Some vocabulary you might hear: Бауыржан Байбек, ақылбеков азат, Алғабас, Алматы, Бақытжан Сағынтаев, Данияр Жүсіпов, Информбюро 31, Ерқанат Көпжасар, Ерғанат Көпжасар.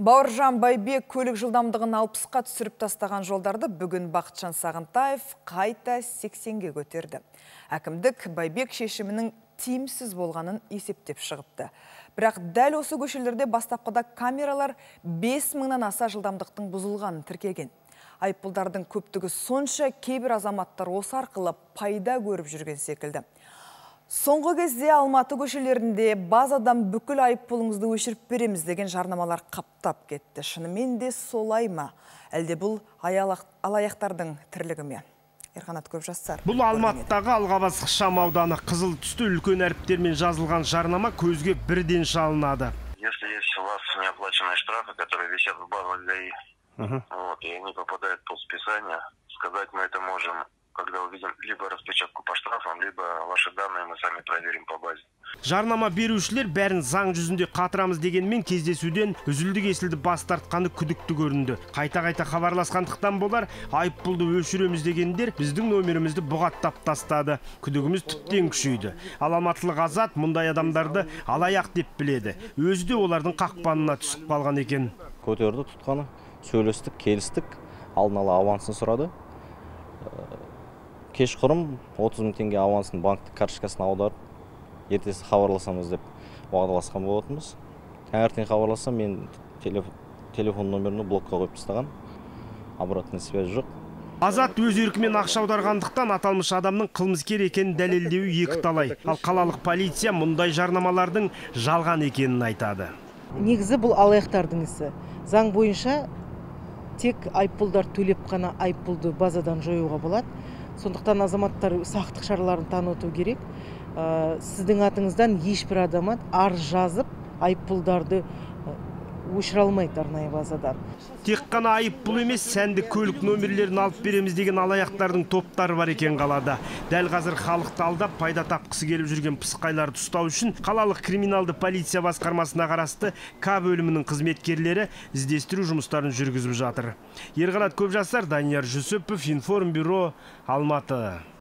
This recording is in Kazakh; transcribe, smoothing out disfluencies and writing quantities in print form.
Бауыржан Байбек көлік жылдамдығын 60-қа түсіріп тастаған жолдарды бүгін Бақытжан Сағынтаев қайта 80-ге көтерді. Әкімдік Байбек шешімінің тиімсіз болғанын есептеп шығыпты. Бірақ дәл осы көшелерде бастапқыда камералар 5000-нан аса жылдамдықтың бұзылғанын тіркеген. Айыппұлдардың көптігі сонша кейбір азаматтар осы арқылы пайда көріп жүрген секілді. Соңғы кезде Алматы көшелерінде базадан бүкіл айыппұлыңызды өшіріп береміз деген жарнамалар қаптап кетті. Шынымен де солай ма? Әлде бұл алаяқтардың тірлігі ме? Ерқанат Көпжасар. Бұл Алматыдағы Алғабас ықшам ауданы, қызыл түсті үлкен әріптермен жазылған жарнама көзге бірден шалынады. Если есть у вас неоплаченные штрафы, которые висят в базовой, вот, и они попадают под списание, сказать мы это можем, когда увидим либо распечатку по штрафам, либо ваши данные мы сами проверим по базе. Жарнама берушілер бәрін заң жүзінде қатырамыз дегенмен кездесуден үзілді-кесілді бас тартқаны күдікті көрінді. Қайта-қайта хабарласқандықтан болар, айыппұлды өшіреміз дегендер біздің нөмірімізді бұғаттап тастады. Күдігіміз тіптен күшейді. Алматылық азат мұндай адамдарды алаяқ деп біледі. Өзі де олардың қақпанына түсіп қалған екен. Көтерді тұтқаны, сөйлестік, келістік, алдын ала авансын сұрады. Кешқұрым 30.000 теңге авансын банктік карточкасына аударып, ертесі хабарласамыз деп уағдаласқан болатынбыз. Таңертең хабарласам, мен телефон нөмірін блокқа қойып тастаған. Обратная связь жоқ. Азат өз еркімен ақша аударғандықтан аталмыш адамның қылмыскер екенін дәлелдеуі екіталай. Ал қалалық полиция мұндай жарнамалардың жалған екенін айтады. Негізі бұл алаяқтардың ісі. Заң бойынша тек айыппұлдар төлеп қана айыппұлды базадан жоюға болады. Сондықтан азаматтар сақтық шараларын таныту керек. Сіздің атыңыздан ешбір адамат арыз жазып, айыппұлдарды өшіре алмайды арнайы базадан. Тек қана айыппұл емес, сәнді көлік нөмірлерін алып береміз деген алаяқтардың топтары бар екен қалада. Дәл қазір халықты алдап пайда тапқысы келіп жүрген пысықайларды ұстау үшін қалалық криминалды полиция басқармасына қарасты К бөлімінің қызметкерлері іздестіру жұмыстарын жүргізіп жатыр. Ерғанат Көпжасар, Данияр Жүсіпов, Информбюро, Алматы.